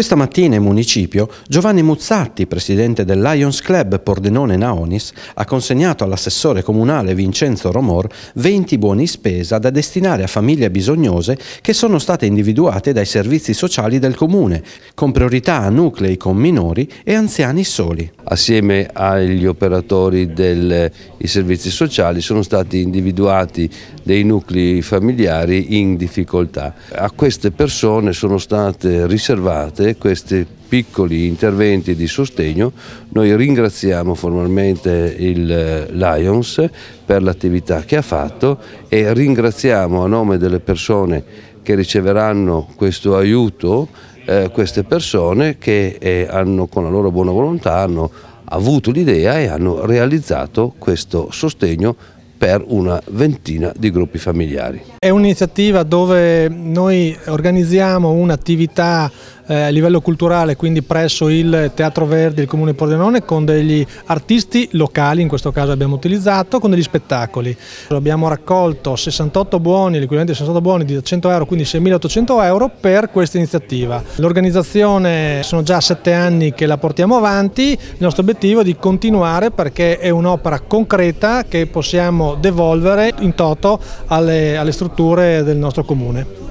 Questa mattina in municipio Giovanni Muzzatti, presidente del Lions Club Pordenone Naonis, ha consegnato all'assessore comunale Vincenzo Romor 20 buoni spesa da destinare a famiglie bisognose che sono state individuate dai servizi sociali del Comune, con priorità a nuclei con minori e anziani soli. Assieme agli operatori dei servizi sociali sono stati individuati dei nuclei familiari in difficoltà. A queste persone sono state riservate questi piccoli interventi di sostegno. Noi ringraziamo formalmente il Lions per l'attività che ha fatto e ringraziamo a nome delle persone che riceveranno questo aiuto, queste persone che con la loro buona volontà hanno avuto l'idea e hanno realizzato questo sostegno per una ventina di gruppi familiari. È un'iniziativa dove noi organizziamo un'attività a livello culturale, quindi presso il Teatro Verdi, il Comune di Pordenone, con degli artisti locali, in questo caso abbiamo utilizzato, con degli spettacoli. Abbiamo raccolto 68 buoni, l'equivalente di 68 buoni di 100 euro, quindi 6.800 euro per questa iniziativa. L'organizzazione sono già 7 anni che la portiamo avanti, il nostro obiettivo è di continuare perché è un'opera concreta che possiamo devolvere in toto alle strutture del nostro Comune.